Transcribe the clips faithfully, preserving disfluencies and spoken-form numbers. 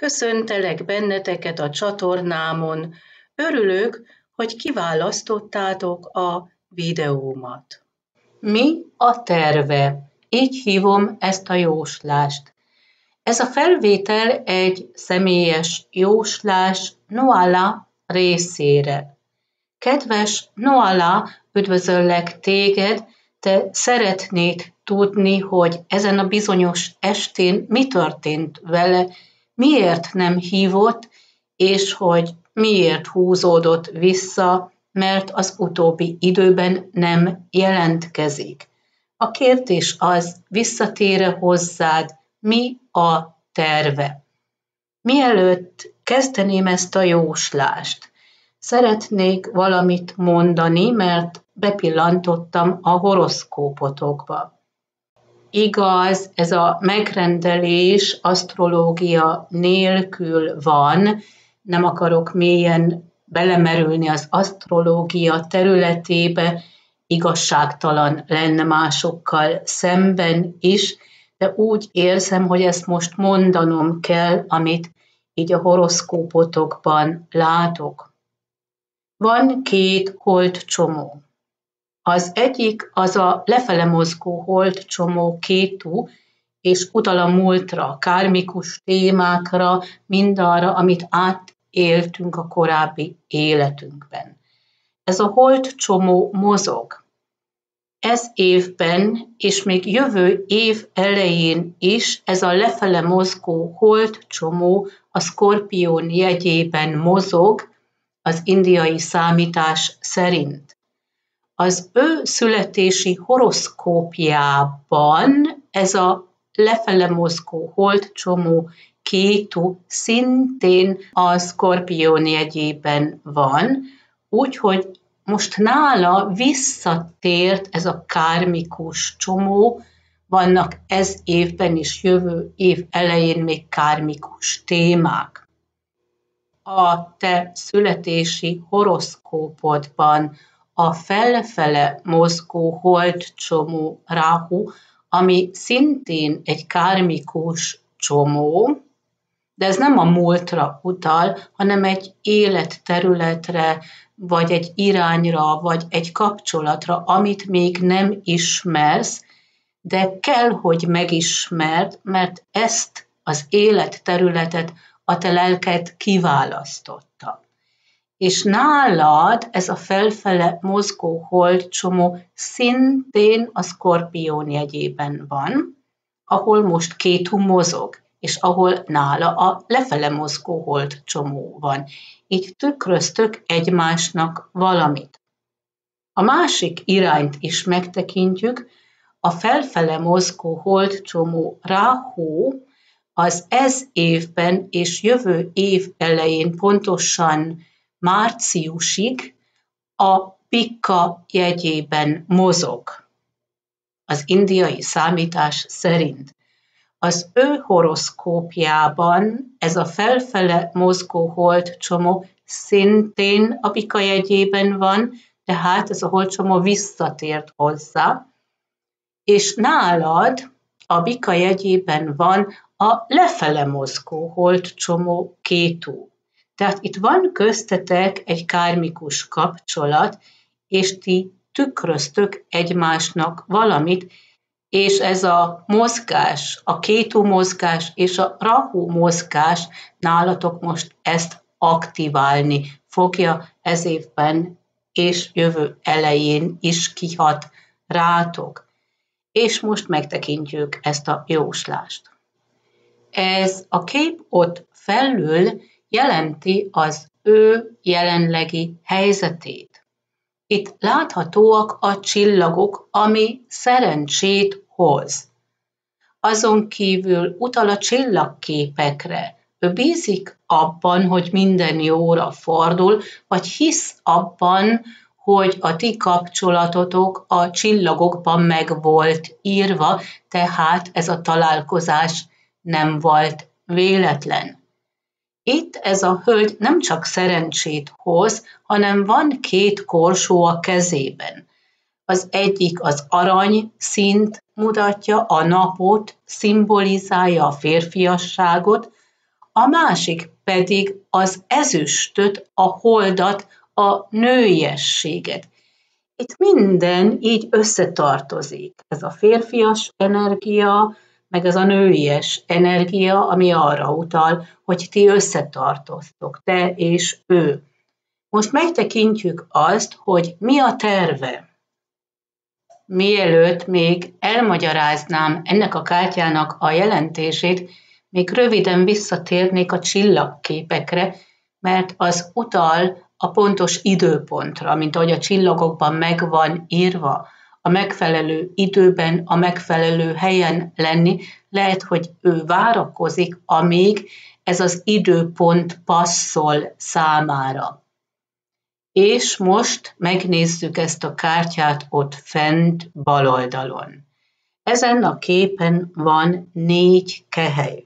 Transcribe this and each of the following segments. Köszöntelek benneteket a csatornámon. Örülök, hogy kiválasztottátok a videómat. Mi a terve? Így hívom ezt a jóslást. Ez a felvétel egy személyes jóslás Noála részére. Kedves Noála, üdvözöllek téged, te szeretnéd tudni, hogy ezen a bizonyos estén mi történt vele, miért nem hívott, és hogy miért húzódott vissza, mert az utóbbi időben nem jelentkezik. A kérdés az, visszatér-e hozzád, mi a terve? Mielőtt kezdeném ezt a jóslást, szeretnék valamit mondani, mert bepillantottam a horoszkópotokba. Igaz, ez a megrendelés asztrológia nélkül van, nem akarok mélyen belemerülni az asztrológia területébe, igazságtalan lenne másokkal szemben is, de úgy érzem, hogy ezt most mondanom kell, amit így a horoszkópotokban látok. Van két holdcsomó. Az egyik az a lefele mozgó holdcsomó Kétu, és utal a múltra, kármikus témákra, mindarra, amit átéltünk a korábbi életünkben. Ez a holdcsomó mozog. Ez évben, és még jövő év elején is ez a lefele mozgó holdcsomó a Szkorpión jegyében mozog, az indiai számítás szerint. Az ő születési horoszkópjában ez a lefele mozgó holdcsomó Kétu szintén a Szkorpión jegyében van, úgyhogy most nála visszatért ez a kármikus csomó, vannak ez évben is, jövő év elején még kármikus témák. A te születési horoszkópodban a felfele mozgó holdcsomó Ráhu, ami szintén egy kármikus csomó, de ez nem a múltra utal, hanem egy életterületre, vagy egy irányra, vagy egy kapcsolatra, amit még nem ismersz, de kell, hogy megismerd, mert ezt az életterületet a te lelked kiválasztotta. És nálad ez a felfele mozgó holdcsomó szintén a Szkorpión jegyében van, ahol most Kétu mozog, és ahol nála a lefele mozgó holdcsomó van. Így tükröztök egymásnak valamit. A másik irányt is megtekintjük, a felfele mozgó holdcsomó Ráhu, az ez évben és jövő év elején pontosan márciusig a Pikka jegyében mozog, az indiai számítás szerint. Az ő horoszkópjában ez a felfele mozgó holdcsomó szintén a Pikka jegyében van, tehát ez a holdcsomó visszatért hozzá, és nálad a Pikka jegyében van a lefele mozgó holdcsomó Kétu. Tehát itt van köztetek egy kármikus kapcsolat, és ti tükröztök egymásnak valamit, és ez a mozgás, a Kétu mozgás és a Rahu mozgás nálatok most ezt aktiválni fogja ez évben és jövő elején is kihat rátok. És most megtekintjük ezt a jóslást. Ez a kép ott felül jelenti az ő jelenlegi helyzetét. Itt láthatóak a csillagok, ami szerencsét hoz. Azon kívül utal a csillagképekre. Ő bízik abban, hogy minden jóra fordul, vagy hisz abban, hogy a ti kapcsolatotok a csillagokban meg volt írva, tehát ez a találkozás nem volt véletlen. Itt ez a hölgy nem csak szerencsét hoz, hanem van két korsó a kezében. Az egyik az arany szint mutatja, a napot, szimbolizálja a férfiasságot, a a másik pedig az ezüstöt, a holdat, a nőiességet. Itt minden így összetartozik. Ez a férfias energia, meg ez a nőies energia, ami arra utal, hogy ti összetartoztok, te és ő. Most megtekintjük azt, hogy mi a terve. Mielőtt még elmagyaráznám ennek a kártyának a jelentését, még röviden visszatérnék a csillagképekre, mert az utal a pontos időpontra, mint ahogy a csillagokban meg van írva, a megfelelő időben, a megfelelő helyen lenni. Lehet, hogy ő várakozik, amíg ez az időpont passzol számára. És most megnézzük ezt a kártyát ott fent bal oldalon. Ezen a képen van négy kehely.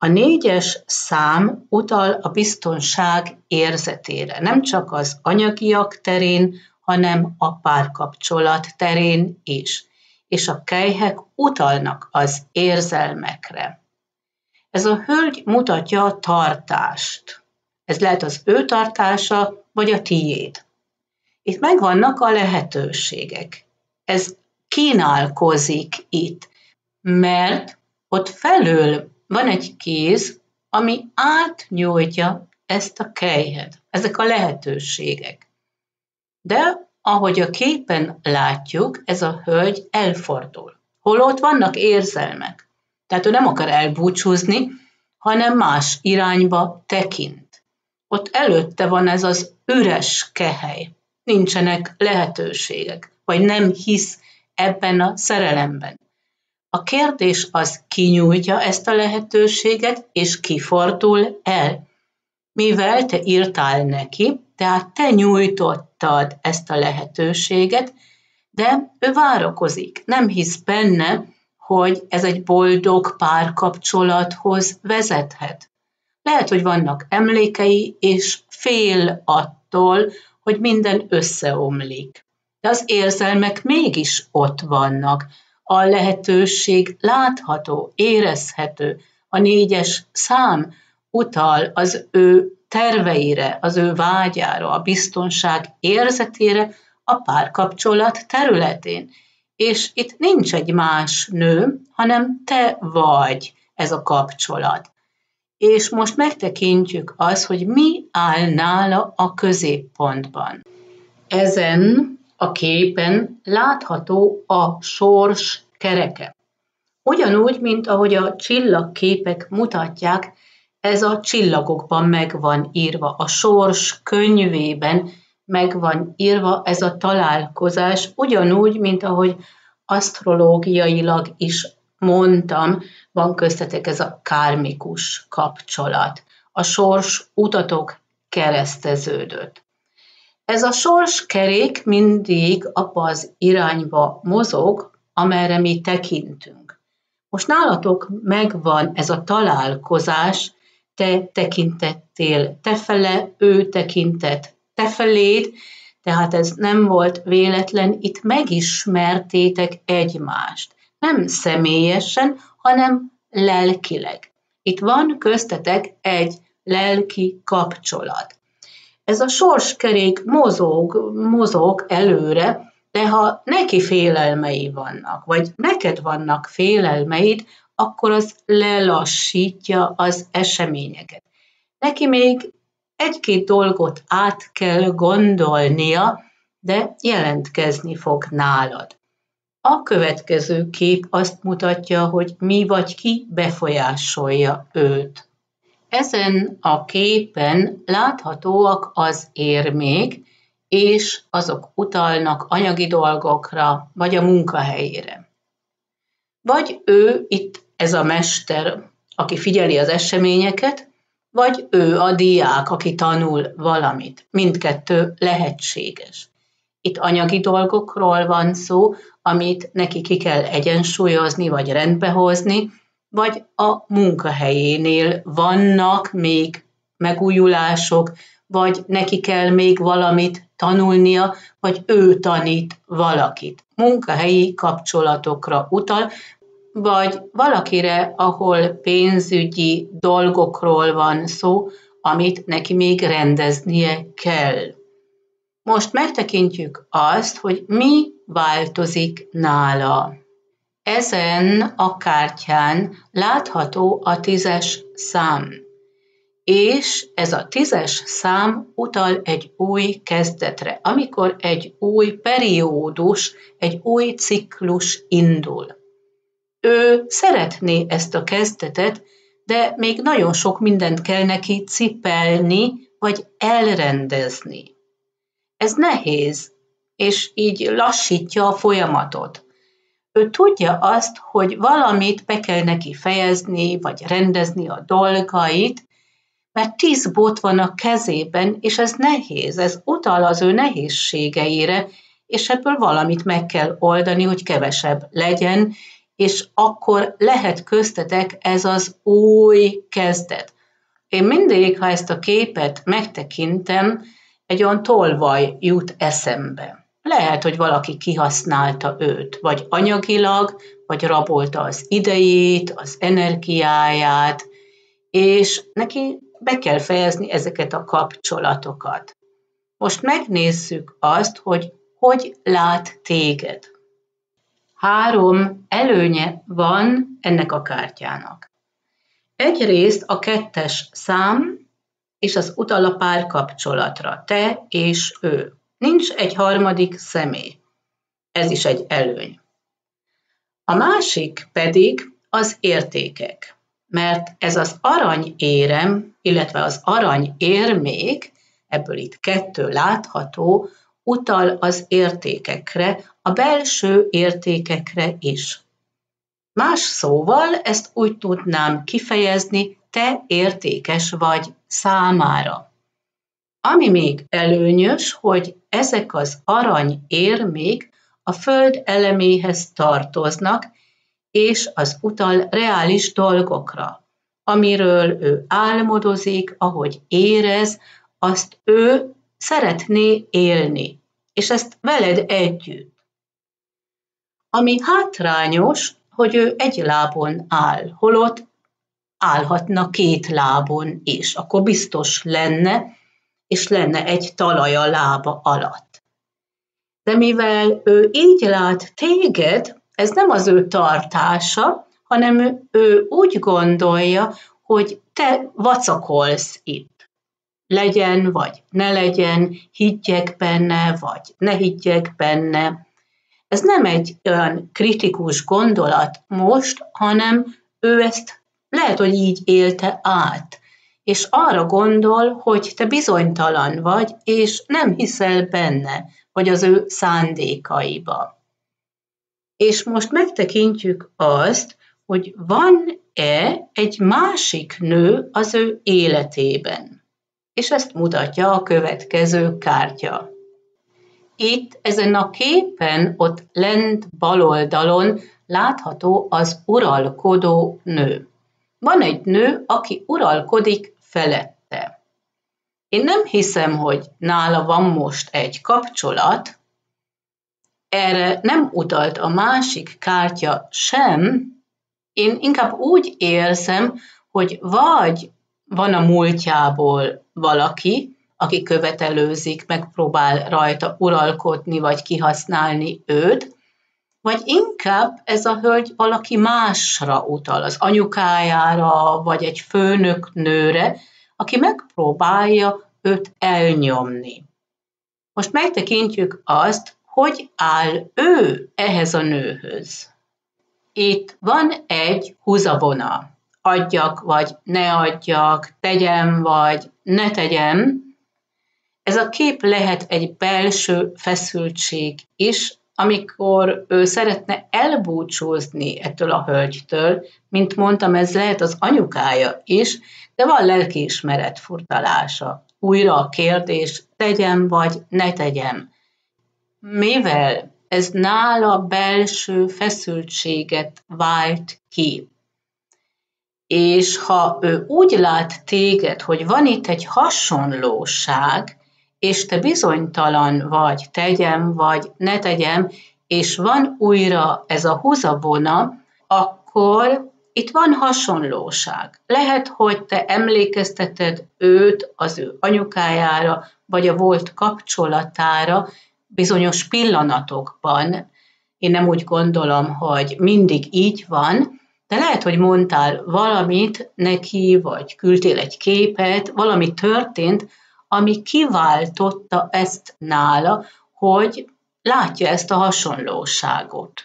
A négyes szám utal a biztonság érzetére, nem csak az anyagiak terén, hanem a párkapcsolat terén is, és a kelyhek utalnak az érzelmekre. Ez a hölgy mutatja a tartást. Ez lehet az ő tartása, vagy a tiéd. Itt megvannak a lehetőségek. Ez kínálkozik itt, mert ott felől van egy kéz, ami átnyújtja ezt a kelyhet. Ezek a lehetőségek. De ahogy a képen látjuk, ez a hölgy elfordul. Holott vannak érzelmek. Tehát ő nem akar elbúcsúzni, hanem más irányba tekint. Ott előtte van ez az üres kehely. Nincsenek lehetőségek, vagy nem hisz ebben a szerelemben. A kérdés az, kinyújtja ezt a lehetőséget, és kifordul el. Mivel te írtál neki, tehát te nyújtottad ezt a lehetőséget, de ő várakozik, nem hisz benne, hogy ez egy boldog párkapcsolathoz vezethet. Lehet, hogy vannak emlékei, és fél attól, hogy minden összeomlik. De az érzelmek mégis ott vannak. A lehetőség látható, érezhető, a négyes szám utal az ő terveire, az ő vágyára, a biztonság érzetére, a párkapcsolat területén. És itt nincs egy más nő, hanem te vagy ez a kapcsolat. És most megtekintjük azt, hogy mi áll nála a középpontban. Ezen a képen látható a sors kereke. Ugyanúgy, mint ahogy a csillagképek mutatják, ez a csillagokban meg van írva, a sors könyvében meg van írva ez a találkozás, ugyanúgy, mint ahogy asztrológiailag is mondtam, van köztetek ez a kármikus kapcsolat. A sors utatok kereszteződött. Ez a sorskerék mindig abba az irányba mozog, amerre mi tekintünk. Most nálatok megvan ez a találkozás, te tekintettél tefele, ő tekintett tefeléd, tehát ez nem volt véletlen, itt megismertétek egymást. Nem személyesen, hanem lelkileg. Itt van köztetek egy lelki kapcsolat. Ez a sorskerék mozog, mozog előre, de ha neki félelmei vannak, vagy neked vannak félelmeid, akkor az lelassítja az eseményeket. Neki még egy-két dolgot át kell gondolnia, de jelentkezni fog nálad. A következő kép azt mutatja, hogy mi vagy ki befolyásolja őt. Ezen a képen láthatóak az érmék, és azok utalnak anyagi dolgokra, vagy a munkahelyére. Vagy ő itt ez a mester, aki figyeli az eseményeket, vagy ő a diák, aki tanul valamit. Mindkettő lehetséges. Itt anyagi dolgokról van szó, amit neki ki kell egyensúlyozni, vagy rendbehozni, vagy a munkahelyénél vannak még megújulások, vagy neki kell még valamit tanulnia, vagy ő tanít valakit. Munkahelyi kapcsolatokra utal, vagy valakire, ahol pénzügyi dolgokról van szó, amit neki még rendeznie kell. Most megtekintjük azt, hogy mi változik nála. Ezen a kártyán látható a tízes szám, és ez a tízes szám utal egy új kezdetre, amikor egy új periódus, egy új ciklus indul. Ő szeretné ezt a kezdetet, de még nagyon sok mindent kell neki cipelni, vagy elrendezni. Ez nehéz, és így lassítja a folyamatot. Ő tudja azt, hogy valamit be kell neki fejezni, vagy rendezni a dolgait, mert tíz bot van a kezében, és ez nehéz, ez utal az ő nehézségeire, és ebből valamit meg kell oldani, hogy kevesebb legyen, és akkor lehet köztetek ez az új kezdet. Én mindig, ha ezt a képet megtekintem, egy olyan tolvaj jut eszembe. Lehet, hogy valaki kihasználta őt, vagy anyagilag, vagy rabolta az idejét, az energiáját, és neki be kell fejezni ezeket a kapcsolatokat. Most megnézzük azt, hogy hogy lát téged. Három előnye van ennek a kártyának. Egyrészt a kettes szám, és az utal a párkapcsolatra, te és ő. Nincs egy harmadik személy. Ez is egy előny. A másik pedig az értékek, mert ez az aranyérem, illetve az aranyérmék, ebből itt kettő látható, utal az értékekre, a belső értékekre is. Más szóval ezt úgy tudnám kifejezni, te értékes vagy számára. Ami még előnyös, hogy ezek az aranyérmék a föld eleméhez tartoznak, és az utal reális dolgokra, amiről ő álmodozik, ahogy érez, azt ő szeretné élni, és ezt veled együtt. Ami hátrányos, hogy ő egy lábon áll, holott állhatna két lábon is, akkor biztos lenne, és lenne egy talaj a lába alatt. De mivel ő így lát téged, ez nem az ő tartása, hanem ő úgy gondolja, hogy te vacakolsz itt. Legyen vagy ne legyen, higgyek benne vagy ne higgyek benne. Ez nem egy olyan kritikus gondolat most, hanem ő ezt lehet, hogy így élte át, és arra gondol, hogy te bizonytalan vagy, és nem hiszel benne, vagy az ő szándékaiba. És most megtekintjük azt, hogy van-e egy másik nő az ő életében. És ezt mutatja a következő kártya. Itt ezen a képen, ott lent bal oldalon látható az uralkodó nő. Van egy nő, aki uralkodik felette. Én nem hiszem, hogy nála van most egy kapcsolat. Erre nem utalt a másik kártya sem, én inkább úgy érzem, hogy vagy van a múltjából valaki, aki követelőzik, megpróbál rajta uralkodni, vagy kihasználni őt, vagy inkább ez a hölgy valaki másra utal, az anyukájára, vagy egy főnöknőre, aki megpróbálja őt elnyomni. Most megtekintjük azt, hogy áll ő ehhez a nőhöz. Itt van egy húzavona. Adjak vagy ne adjak, tegyem vagy ne tegyem. Ez a kép lehet egy belső feszültség is, amikor ő szeretne elbúcsúzni ettől a hölgytől, mint mondtam, ez lehet az anyukája is, de van lelkiismeret furdalása. Újra a kérdés, tegyem vagy ne tegyem. Mivel ez nála belső feszültséget vált ki, és ha ő úgy lát téged, hogy van itt egy hasonlóság, és te bizonytalan vagy, tegyem vagy ne tegyem, és van újra ez a húzavona, akkor akkor itt van hasonlóság. Lehet, hogy te emlékezteted őt az ő anyukájára, vagy a volt kapcsolatára bizonyos pillanatokban. Én nem úgy gondolom, hogy mindig így van, de lehet, hogy mondtál valamit neki, vagy küldtél egy képet, valami történt, ami kiváltotta ezt nála, hogy látja ezt a hasonlóságot.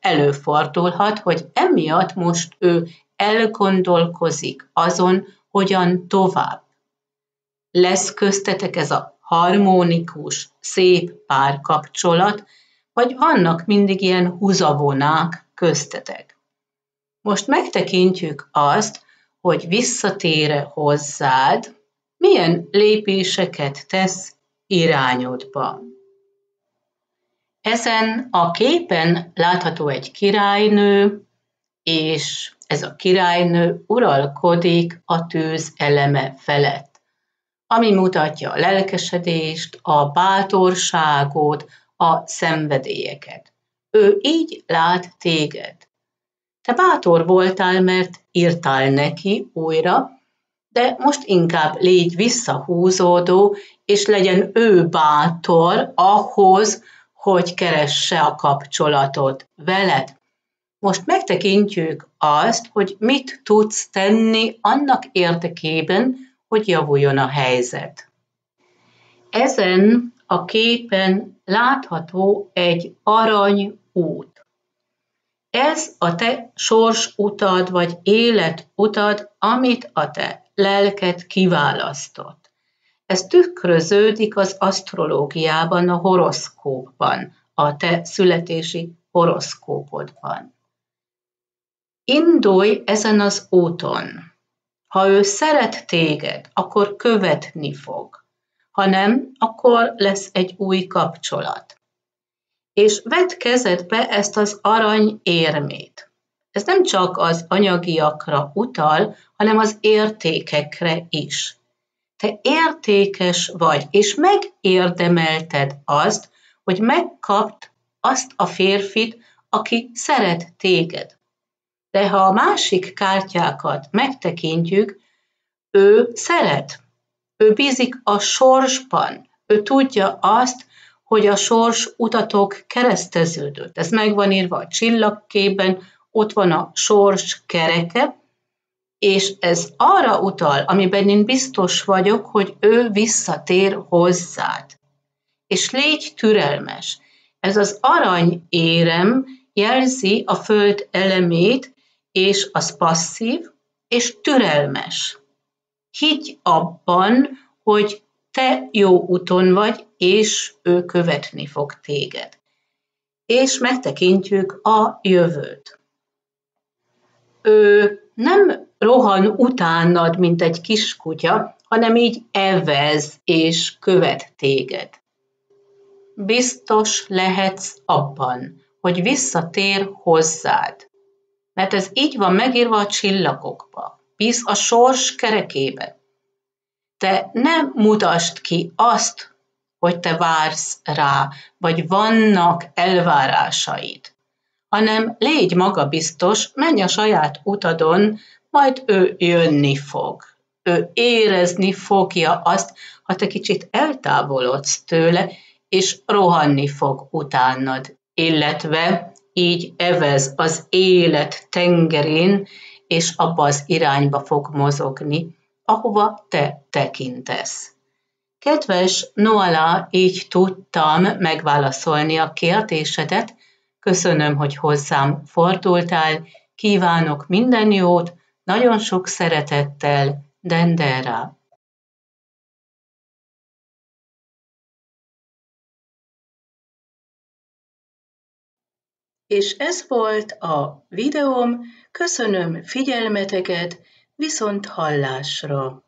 Előfordulhat, hogy emiatt most ő elgondolkozik azon, hogyan tovább. Lesz köztetek ez a harmonikus, szép párkapcsolat, vagy vannak mindig ilyen húzavonák köztetek. Most megtekintjük azt, hogy visszatér hozzád, milyen lépéseket tesz irányodba. Ezen a képen látható egy királynő, és ez a királynő uralkodik a tűz eleme felett, ami mutatja a lelkesedést, a bátorságot, a szenvedélyeket. Ő így lát téged. Te bátor voltál, mert írtál neki újra, de most inkább légy visszahúzódó, és legyen ő bátor ahhoz, hogy keresse a kapcsolatot veled. Most megtekintjük azt, hogy mit tudsz tenni annak érdekében, hogy javuljon a helyzet. Ezen a képen látható egy aranyút. Ez a te sorsutad vagy életutad, amit a te lelked kiválasztott. Ez tükröződik az asztrológiában, a horoszkópban, a te születési horoszkópodban. Indulj ezen az úton. Ha ő szeret téged, akkor követni fog. Ha nem, akkor lesz egy új kapcsolat. És vedd kezedbe ezt az arany érmét. Ez nem csak az anyagiakra utal, hanem az értékekre is. Te értékes vagy, és megérdemelted azt, hogy megkapd azt a férfit, aki szeret téged. De ha a másik kártyákat megtekintjük, ő szeret, ő bízik a sorsban, ő tudja azt, hogy a sors utatok kereszteződött. Ez meg van írva a csillagképben, ott van a sors kereke, és ez arra utal, amiben én biztos vagyok, hogy ő visszatér hozzád. És légy türelmes. Ez az arany érem jelzi a föld elemét, és az passzív, és türelmes. Higgy abban, hogy te jó úton vagy, és ő követni fog téged. És megtekintjük a jövőt. Ő nem rohan utánad, mint egy kiskutya, hanem így evez és követ téged. Biztos lehetsz abban, hogy visszatér hozzád, mert ez így van megírva a csillagokba, bíz a sors kerekébe. Te nem mutasd ki azt, hogy te vársz rá, vagy vannak elvárásaid, hanem légy magabiztos, menj a saját utadon, majd ő jönni fog. Ő érezni fogja azt, ha te kicsit eltávolodsz tőle, és rohanni fog utánad, illetve így evez az élet tengerén, és abba az irányba fog mozogni, ahova te tekintesz. Kedves Noála, így tudtam megválaszolni a kérdésedet. Köszönöm, hogy hozzám fordultál, kívánok minden jót, nagyon sok szeretettel, Dendera! És ez volt a videóm, köszönöm figyelmeteket, viszont hallásra!